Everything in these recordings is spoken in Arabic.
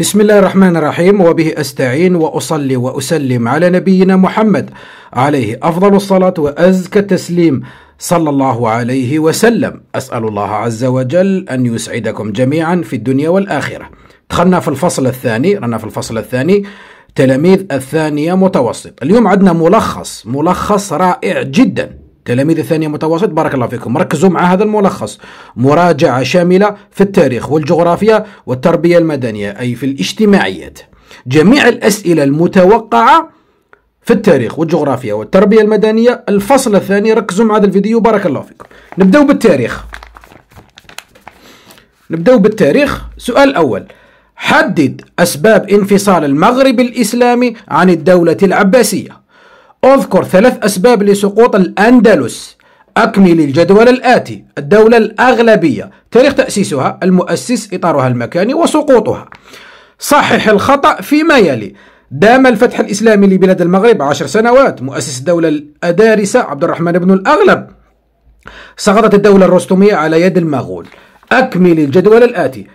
بسم الله الرحمن الرحيم، وبه أستعين وأصلي وأسلم على نبينا محمد عليه أفضل الصلاة وأزكى التسليم صلى الله عليه وسلم. أسأل الله عز وجل أن يسعدكم جميعا في الدنيا والآخرة. دخلنا في الفصل الثاني، رانا في الفصل الثاني تلاميذ الثانية متوسط. اليوم عندنا ملخص رائع جدا. تلاميذ الثانية متوسط، بارك الله فيكم، ركزوا مع هذا الملخص. مراجعة شاملة في التاريخ والجغرافيا والتربية المدنية، أي في الاجتماعيات. جميع الأسئلة المتوقعة في التاريخ والجغرافيا والتربية المدنية، الفصل الثاني، ركزوا مع هذا الفيديو بارك الله فيكم. نبدأ بالتاريخ. السؤال الأول: حدد أسباب انفصال المغرب الإسلامي عن الدولة العباسية. اذكر ثلاث أسباب لسقوط الأندلس. أكمل الجدول الآتي: الدولة الأغلبية، تاريخ تأسيسها، المؤسس، إطارها المكاني، وسقوطها. صحح الخطأ فيما يلي: دام الفتح الإسلامي لبلاد المغرب 10 سنوات، مؤسس الدولة الأدارسة عبد الرحمن بن الأغلب. سقطت الدولة الرستمية على يد المغول. أكمل الجدول الآتي: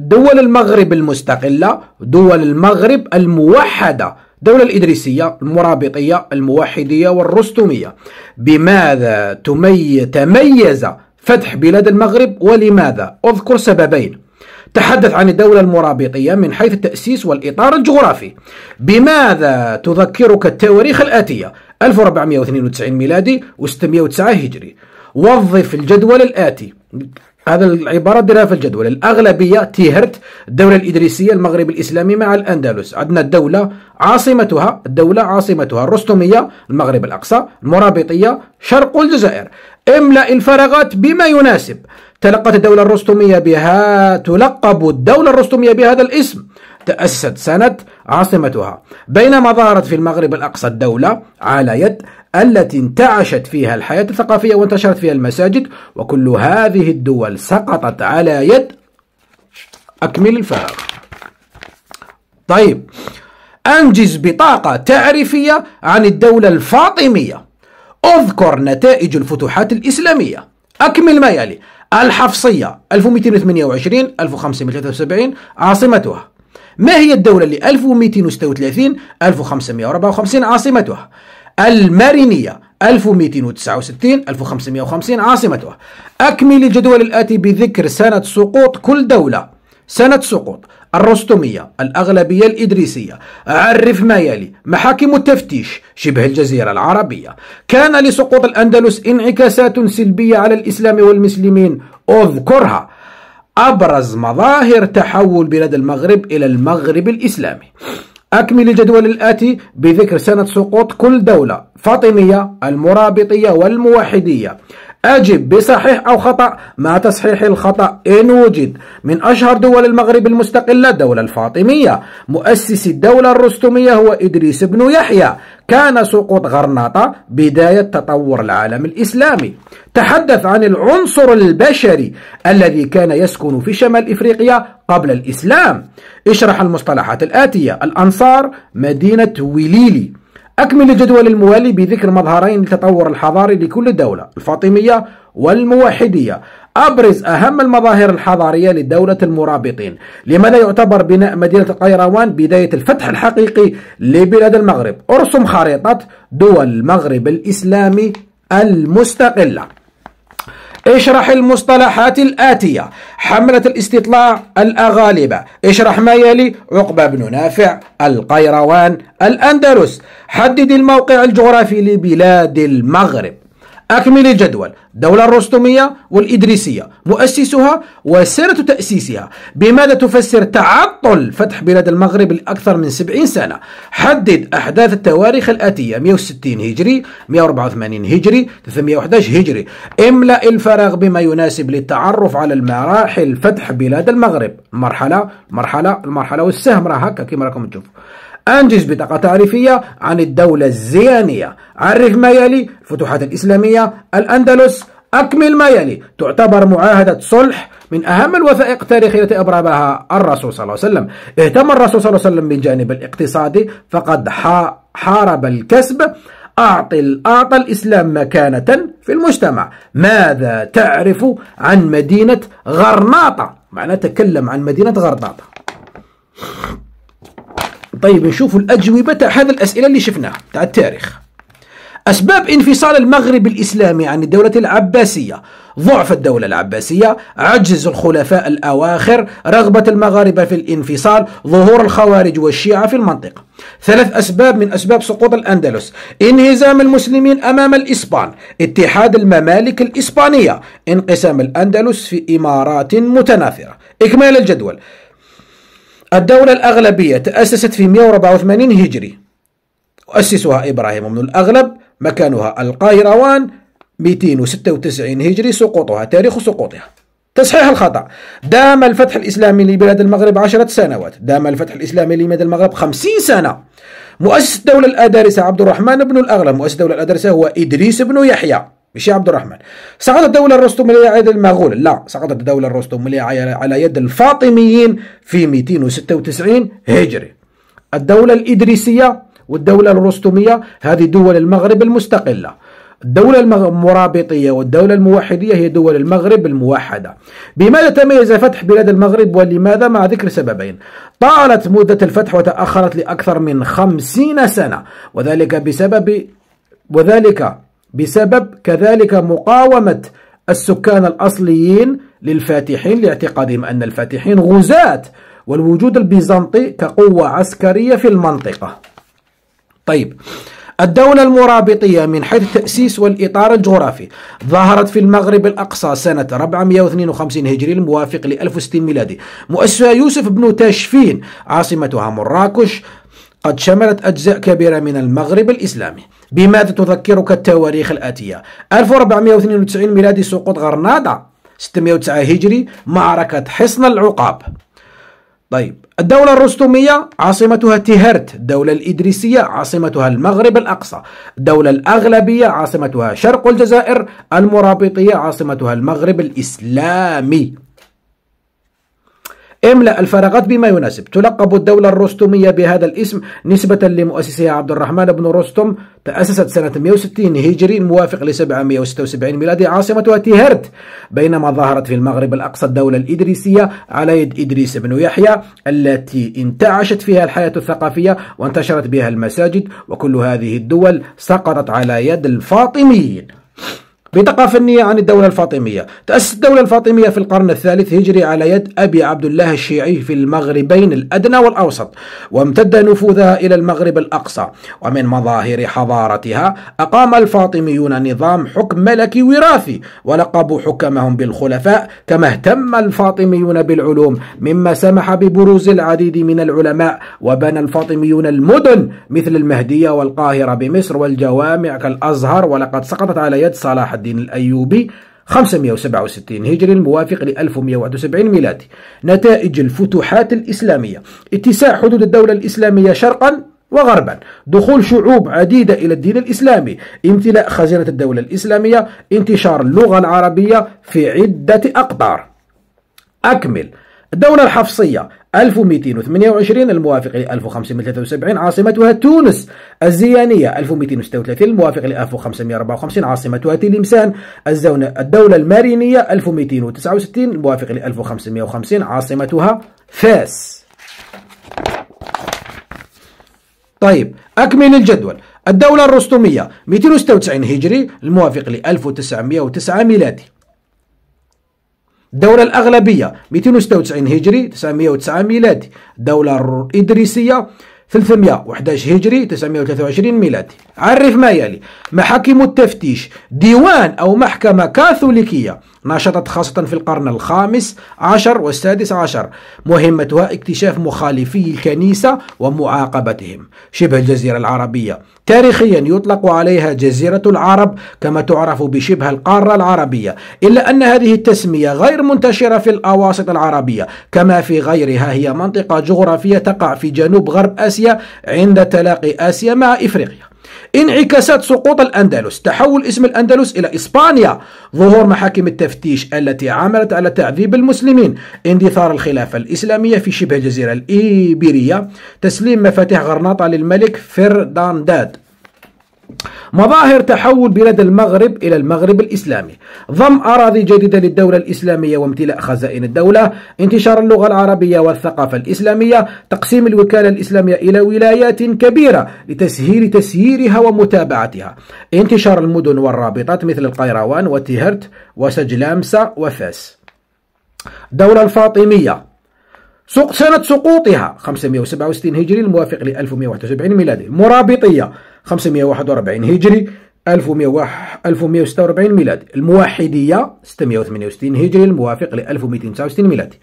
دول المغرب المستقلة، دول المغرب الموحدة، الدولة الإدريسية، المرابطية، الموحدية، والرستمية. بماذا تميز فتح بلاد المغرب ولماذا؟ أذكر سببين. تحدث عن الدولة المرابطية من حيث التأسيس والإطار الجغرافي. بماذا تذكرك التواريخ الآتية: 1492 ميلادي و609 هجري. وظف الجدول الآتي. هذا العبارة درها في الجدول. الأغلبية تيهرت، الدولة الإدريسية، المغرب الإسلامي مع الأندلس. عندنا الدولة عاصمتها الرستمية، المغرب الأقصى، المرابطية، شرق الجزائر. املأ الفراغات بما يناسب. تلقب الدولة الرستمية بهذا الاسم. تأسست سنة، عاصمتها. بينما ظهرت في المغرب الأقصى الدولة على يد، التي انتعشت فيها الحياة الثقافية وانتشرت فيها المساجد، وكل هذه الدول سقطت على يد. أكمل الفراغ. طيب، أنجز بطاقة تعريفية عن الدولة الفاطمية. أذكر نتائج الفتوحات الإسلامية. أكمل ما يلي: الحفصية 1228 1573 عاصمتها. ما هي الدولة اللي 1236 1554 عاصمتها؟ المارينية 1269 1550 عاصمتها. أكمل الجدول الآتي بذكر سنة سقوط كل دولة. سنة سقوط: الرستمية، الأغلبية، الإدريسية. عرف ما يلي: محاكم التفتيش، شبه الجزيرة العربية. كان لسقوط الأندلس انعكاسات سلبية على الإسلام والمسلمين، أذكرها. أبرز مظاهر تحول بلاد المغرب إلى المغرب الإسلامي. أكمل الجدول الآتي بذكر سنة سقوط كل دولة: فاطمية، المرابطية، والموحدية. أجب بصحيح أو خطأ مع تصحيح الخطأ إن وجد. من أشهر دول المغرب المستقلة الدولة الفاطمية. مؤسس الدولة الرستمية هو إدريس بن يحيى. كان سقوط غرناطة بداية تطور العالم الإسلامي. تحدث عن العنصر البشري الذي كان يسكن في شمال إفريقيا قبل الإسلام. اشرح المصطلحات الآتية: الأنصار، مدينة وليلي. أكمل الجدول الموالي بذكر مظهرين للتطور الحضاري لكل دولة: الفاطمية والموحدية. أبرز أهم المظاهر الحضارية لدولة المرابطين. لماذا يعتبر بناء مدينة القيروان بداية الفتح الحقيقي لبلاد المغرب؟ أرسم خريطة دول المغرب الإسلامي المستقلة. اشرح المصطلحات الآتية: حملة الاستطلاع، الأغالبة. اشرح ما يلي: عقبة بن نافع، القيروان، الأندلس. حدد الموقع الجغرافي لبلاد المغرب. أكمل الجدول: الدولة الرستمية والإدريسية، مؤسسها وسيرة تأسيسها. بماذا تفسر تعطل فتح بلاد المغرب لأكثر من 70 سنة؟ حدد أحداث التواريخ الآتية: 160 هجري، 184 هجري، 311 هجري. املأ الفراغ بما يناسب للتعرف على المراحل فتح بلاد المغرب: مرحلة والسهم، هكا كما راكم تشوفوا. أنجز بطاقة تعريفية عن الدولة الزيانية. عرف ما يلي: الفتوحات الإسلامية، الأندلس. أكمل ما يلي: تعتبر معاهدة صلح من أهم الوثائق التاريخية التي أبرمها الرسول صلى الله عليه وسلم. اهتم الرسول صلى الله عليه وسلم بالجانب الاقتصادي، فقد حارب الكسب. أعطى الإسلام مكانة في المجتمع. ماذا تعرف عن مدينة غرناطة؟ معناه تكلم عن مدينة غرناطة. طيب نشوف الأجوبة هذا الأسئلة اللي شفناها تاع التاريخ. أسباب انفصال المغرب الإسلامي عن الدولة العباسية: ضعف الدولة العباسية، عجز الخلفاء الأواخر، رغبة المغاربة في الانفصال، ظهور الخوارج والشيعة في المنطقة. ثلاث أسباب من أسباب سقوط الأندلس: انهزام المسلمين أمام الإسبان، اتحاد الممالك الإسبانية، انقسام الأندلس في إمارات متناثرة. إكمال الجدول: الدولة الأغلبية تأسست في 184 هجري، أسسها إبراهيم بن الأغلب، مكانها القيروان 296 هجري. سقوطها، تاريخ سقوطها. تصحيح الخطأ: دام الفتح الإسلامي لبلاد المغرب 10 سنوات، دام الفتح الإسلامي لبلاد المغرب 50 سنة. مؤسس الدولة الأدارسة عبد الرحمن بن الأغلب، مؤسس الدولة الأدارسة هو إدريس بن يحيى مش عبد الرحمن. سقطت الدولة الرستمية على يد المغول، لا، سقطت الدولة الرستمية على يد الفاطميين في 296 هجري. الدولة الإدريسية والدولة الرستمية هذه دول المغرب المستقلة. الدولة المرابطية والدولة الموحدية هي دول المغرب الموحدة. بماذا تميز فتح بلاد المغرب ولماذا؟ مع ذكر سببين: طالت مدة الفتح وتأخرت لأكثر من 50 سنة، وذلك بسبب كذلك مقاومة السكان الأصليين للفاتحين لاعتقادهم أن الفاتحين غزاة، والوجود البيزنطي كقوة عسكرية في المنطقة. طيب، الدولة المرابطية من حيث التأسيس والإطار الجغرافي ظهرت في المغرب الأقصى سنة 452 هجري الموافق ل 1060 ميلادي، مؤسسها يوسف بن تاشفين، عاصمتها مراكش، قد شملت أجزاء كبيرة من المغرب الإسلامي. بماذا تذكرك التواريخ الآتية: 1492 ميلادي سقوط غرناطة، 609 هجري معركة حصن العقاب. طيب، الدولة الرستمية عاصمتها تيهرت، الدولة الإدريسية عاصمتها المغرب الأقصى، الدولة الأغلبية عاصمتها شرق الجزائر، المرابطية عاصمتها المغرب الإسلامي. املأ الفراغات بما يناسب. تلقب الدولة الرستمية بهذا الاسم نسبة لمؤسسها عبد الرحمن بن رستم، تأسست سنة 160 هجري الموافق ل 776 ميلادي، عاصمتها تيهرت. بينما ظهرت في المغرب الأقصى الدولة الإدريسية على يد إدريس بن يحيى، التي انتعشت فيها الحياة الثقافية وانتشرت بها المساجد، وكل هذه الدول سقطت على يد الفاطميين. بطاقة فنية عن الدولة الفاطمية: تأسست الدولة الفاطمية في القرن الثالث هجري على يد أبي عبد الله الشيعي في المغربين الأدنى والأوسط، وامتد نفوذها إلى المغرب الأقصى. ومن مظاهر حضارتها: أقام الفاطميون نظام حكم ملكي وراثي، ولقبوا حكمهم بالخلفاء، كما اهتم الفاطميون بالعلوم مما سمح ببروز العديد من العلماء، وبنى الفاطميون المدن مثل المهدية والقاهرة بمصر، والجوامع كالأزهر. ولقد سقطت على يد صلاح الدين الأيوبي 567 هجري الموافق ل 1171 ميلادي. نتائج الفتوحات الإسلامية: اتساع حدود الدولة الإسلامية شرقا وغربا، دخول شعوب عديدة إلى الدين الإسلامي، امتلاء خزينة الدولة الإسلامية، انتشار اللغة العربية في عدة أقطار. أكمل. الدولة الحفصية 1228 الموافق ل 1573 عاصمتها تونس، الزيانية 1236 الموافق ل 1554 عاصمتها تلمسان، الدولة المارينية 1269 الموافق ل 1550 عاصمتها فاس. طيب، أكمل الجدول. الدولة الرستمية 296 هجري الموافق ل 1909 ميلادي. الدولة الأغلبية 296 هجري 909 ميلادي. الدولة الإدريسية 311 هجري 923 ميلادي. عرف ما يلي: محاكم التفتيش، ديوان أو محكمة كاثوليكية نشطت خاصة في القرن ال15 وال16، مهمتها اكتشاف مخالفي الكنيسة ومعاقبتهم. شبه الجزيرة العربية: تاريخيا يطلق عليها جزيرة العرب، كما تعرف بشبه القارة العربية، إلا أن هذه التسمية غير منتشرة في الأواسط العربية كما في غيرها. هي منطقة جغرافية تقع في جنوب غرب آسيا عند تلاقي آسيا مع إفريقيا. انعكاسات سقوط الأندلس: تحول اسم الأندلس إلى إسبانيا، ظهور محاكم التفتيش التي عملت على تعذيب المسلمين، اندثار الخلافة الإسلامية في شبه الجزيرة الإيبيرية، تسليم مفاتيح غرناطة للملك فردانداد. مظاهر تحول بلاد المغرب إلى المغرب الإسلامي، ضم أراضي جديدة للدولة الإسلامية وامتلاء خزائن الدولة، انتشار اللغة العربية والثقافة الإسلامية، تقسيم الوكالة الإسلامية إلى ولايات كبيرة لتسهيل تسييرها ومتابعتها، انتشار المدن والرابطات مثل القيروان وتيهرت وسجلامسة وفاس. الدولة الفاطمية سنة سقوطها 567 هجري الموافق ل 1171 ميلادي. المرابطية 541 هجري 1146 ميلادي. الموحدية 668 هجري الموافق ل 1269 ميلادي.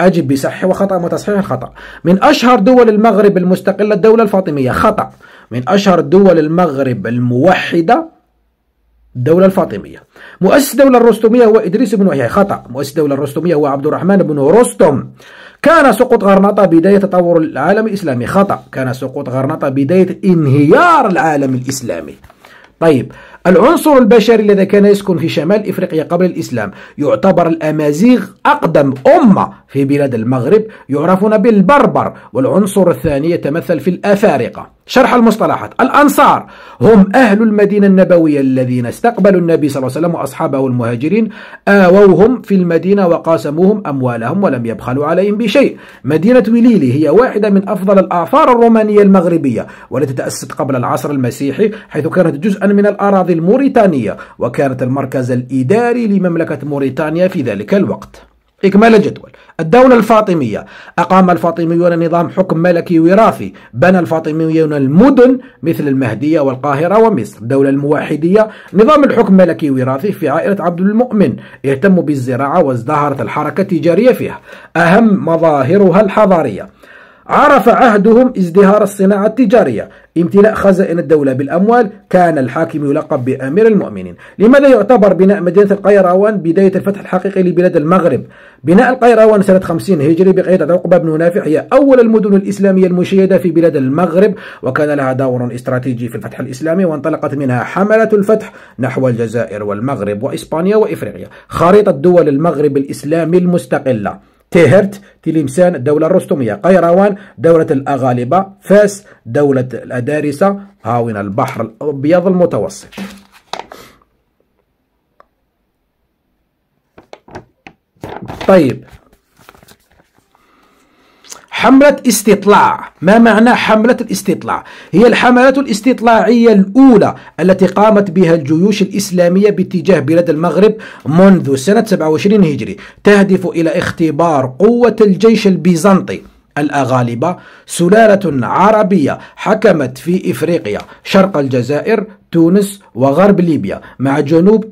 أجب بصح وخطأ وتصحيح الخطأ. من أشهر دول المغرب المستقلة الدولة الفاطمية، خطأ. من أشهر دول المغرب الموحدة الدولة الفاطمية. مؤسس الدولة الرستمية هو إدريس بن يحيى، خطأ. مؤسس الدولة الرستمية هو عبد الرحمن بن رستم. كان سقوط غرناطة بداية تطور العالم الإسلامي، خطأ. كان سقوط غرناطة بداية انهيار العالم الإسلامي. طيب، العنصر البشري الذي كان يسكن في شمال إفريقيا قبل الإسلام، يعتبر الأمازيغ أقدم أمة في بلاد المغرب، يعرفون بالبربر، والعنصر الثاني يتمثل في الأفارقة. شرح المصطلحات. الأنصار هم أهل المدينة النبوية الذين استقبلوا النبي صلى الله عليه وسلم وأصحابه المهاجرين، آووهم في المدينة وقاسموهم أموالهم ولم يبخلوا عليهم بشيء. مدينة وليلي هي واحدة من أفضل الآثار الرومانية المغربية، والتي تأسست قبل العصر المسيحي، حيث كانت جزءا من الأراضي الموريتانية، وكانت المركز الإداري لمملكة موريتانيا في ذلك الوقت. إكمال الجدول. الدولة الفاطمية، أقام الفاطميون نظام حكم ملكي وراثي، بنى الفاطميون المدن مثل المهدية والقاهرة ومصر. الدولة الموحدية، نظام الحكم ملكي وراثي في عائلة عبد المؤمن، اهتموا بالزراعة وازدهرت الحركة التجارية فيها. أهم مظاهرها الحضارية، عرف عهدهم ازدهار الصناعة التجارية، امتلاء خزائن الدولة بالأموال، كان الحاكم يلقب بأمير المؤمنين. لماذا يعتبر بناء مدينة القيروان بداية الفتح الحقيقي لبلاد المغرب؟ بناء القيروان سنة 50 هجري بقيادة عقبة بن نافع هي أول المدن الإسلامية المشيدة في بلاد المغرب، وكان لها دور استراتيجي في الفتح الإسلامي، وانطلقت منها حملة الفتح نحو الجزائر والمغرب وإسبانيا وإفريقيا. خريطة دول المغرب الإسلامي المستقلة: تيهرت، تلمسان، الدولة الرستمية، قيروان، دولة الأغالبة، فاس، دولة الأدارسة، هاون البحر الأبيض المتوسط. طيب، حملة استطلاع. ما معنى حملة الاستطلاع؟ هي الحملات الاستطلاعية الأولى التي قامت بها الجيوش الإسلامية باتجاه بلاد المغرب منذ سنة 27 هجري، تهدف إلى اختبار قوة الجيش البيزنطي. الأغالبة سلالة عربية حكمت في إفريقيا، شرق الجزائر، تونس وغرب ليبيا، مع جنوب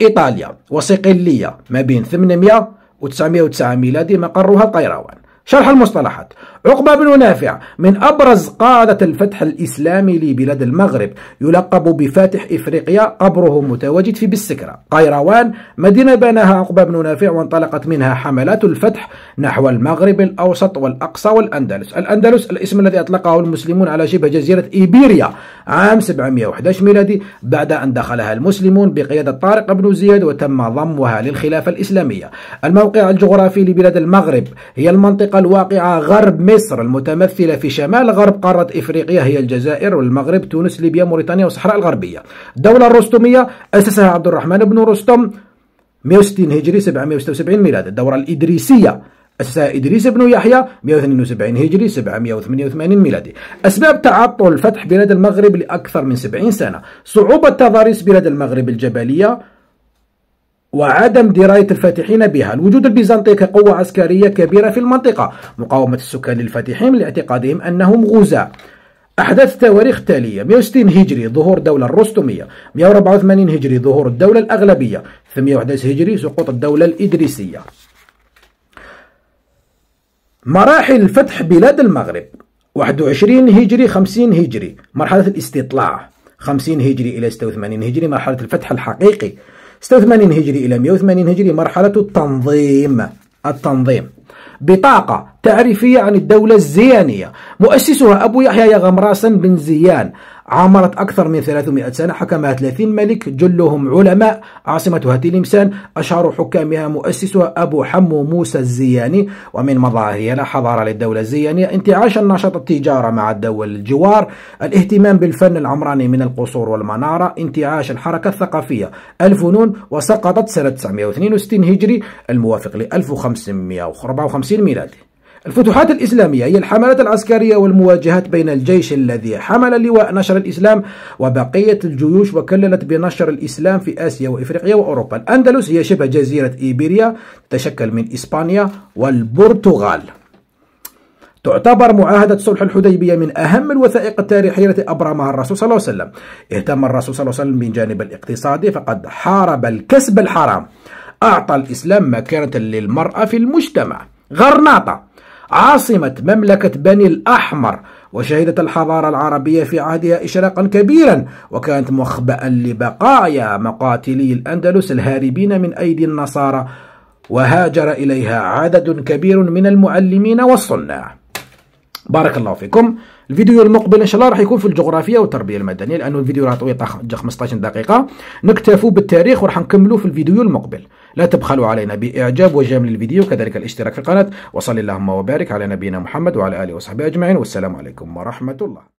إيطاليا وصقلية، ما بين 800 و909 ميلادي، مقرها القيروان. شرح المصطلحات. عقبة بن نافع من أبرز قادة الفتح الإسلامي لبلاد المغرب، يلقب بفاتح إفريقيا، قبره متواجد في بالسكرة. قيروان، مدينة بناها عقبة بن نافع وانطلقت منها حملات الفتح نحو المغرب الأوسط والأقصى والأندلس. الأندلس الاسم الذي أطلقه المسلمون على شبه جزيرة إيبيريا عام 711 ميلادي، بعد أن دخلها المسلمون بقيادة طارق بن زياد، وتم ضمها للخلافة الإسلامية. الموقع الجغرافي لبلاد المغرب، هي المنطقة الواقعة غرب مصر المتمثلة في شمال غرب قارة إفريقيا، هي الجزائر والمغرب، تونس، ليبيا، موريتانيا والصحراء الغربية. الدولة الرستمية، أسسها عبد الرحمن بن رستم 160 هجري 776 ميلاد. الدولة الإدريسية، أسسها إدريس بن يحيى 172 هجري 788 ميلادي. أسباب تعطل فتح بلاد المغرب لأكثر من 70 سنة: صعوبة تضاريس بلاد المغرب الجبلية وعدم دراية الفاتحين بها، الوجود البيزنطي كقوة عسكرية كبيرة في المنطقة، مقاومة السكان للفاتحين لاعتقادهم أنهم غزاة. أحداث التواريخ التالية: 160 هجري ظهور الدولة الرستمية، 184 هجري ظهور الدولة الأغلبية، 811 هجري سقوط الدولة الإدريسية. مراحل فتح بلاد المغرب: 21 هجري 50 هجري مرحلة الاستطلاع، 50 هجري إلى 86 هجري مرحلة الفتح الحقيقي، 86 هجري إلى 180 هجري مرحلة التنظيم. بطاقة تعريفية عن الدولة الزيانية، مؤسسها أبو يحيى غمراسن بن زيان، عمرت أكثر من 300 سنة، حكمها 30 ملك جلهم علماء، عاصمتها تلمسان، أشهر حكامها مؤسسها أبو حمو موسى الزياني. ومن مظاهرها حضارة للدولة الزيانية انتعاش النشاط التجارة مع الدول الجوار، الاهتمام بالفن العمراني من القصور والمنارة، انتعاش الحركة الثقافية الفنون. وسقطت سنة 962 هجري الموافق ل 1554 ميلادي. الفتوحات الإسلامية هي الحملات العسكرية والمواجهات بين الجيش الذي حمل لواء نشر الإسلام وبقية الجيوش وكللت بنشر الإسلام في آسيا وإفريقيا وأوروبا. الأندلس هي شبه جزيرة إيبيريا تشكل من إسبانيا والبرتغال. تعتبر معاهدة صلح الحديبية من أهم الوثائق التاريخية التي أبرمها الرسول صلى الله عليه وسلم. اهتم الرسول صلى الله عليه وسلم بالجانب الاقتصادي فقد حارب الكسب الحرام، أعطى الإسلام مكانة للمرأة في المجتمع. غرناطة عاصمة مملكة بني الأحمر، وشهدت الحضارة العربية في عهدها إشراقا كبيرا، وكانت مخبأ لبقايا مقاتلي الأندلس الهاربين من أيدي النصارى، وهاجر إليها عدد كبير من المعلمين والصناع. بارك الله فيكم. الفيديو المقبل إن شاء الله راح يكون في الجغرافيا والتربية المدنية، لأنه الفيديو راح طويل 15 دقيقة، نكتفوا بالتاريخ وراح نكملوا في الفيديو المقبل. لا تبخلوا علينا بإعجاب وجمل الفيديو وكذلك الاشتراك في القناة، وصلى اللهم وبارك على نبينا محمد وعلى آله وصحبه أجمعين، والسلام عليكم ورحمة الله.